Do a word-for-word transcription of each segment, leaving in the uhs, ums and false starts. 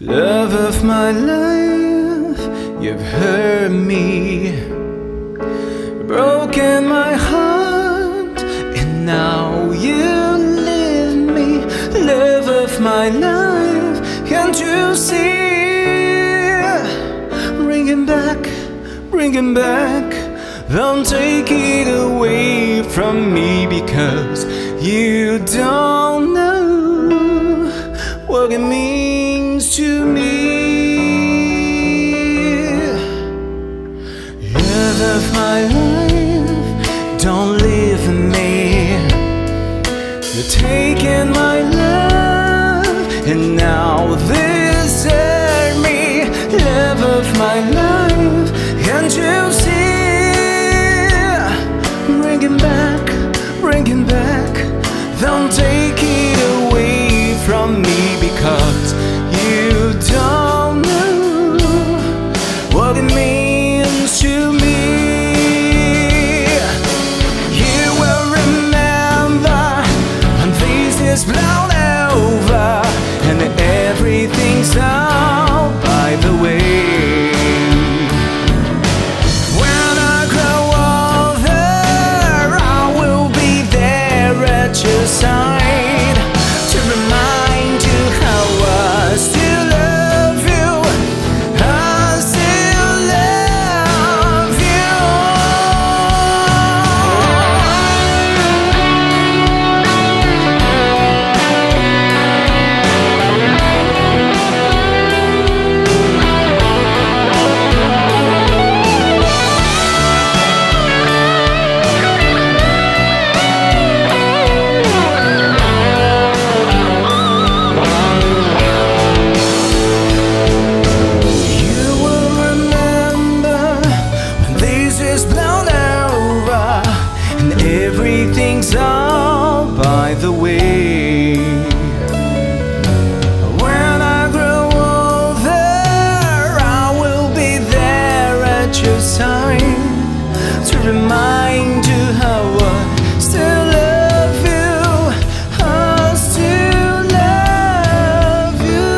Love of my life, you've hurt me, broken my heart, and now you leave me. Love of my life, can't you see? Bringing back, bringing back, don't take it away from me, because you don't know what it means to me. Love of my life, don't leave me. You're taking my love, and now this hurt me. Love of my life, can't you see? Bring it back, bring it back, don't take it away from me, because you don't know what it means to me. You will remember when this is blown over and everything's out by the way. When I grow older, I will be there at your side to remind you how I still love you, I still love you. You will remember when this is blown over and everything's all by the way. When I grow older, I will be there at your side to remind you how I still love you, I still love you.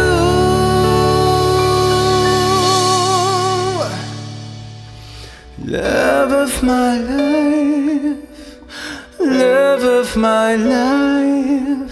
Love of my life, love of my life.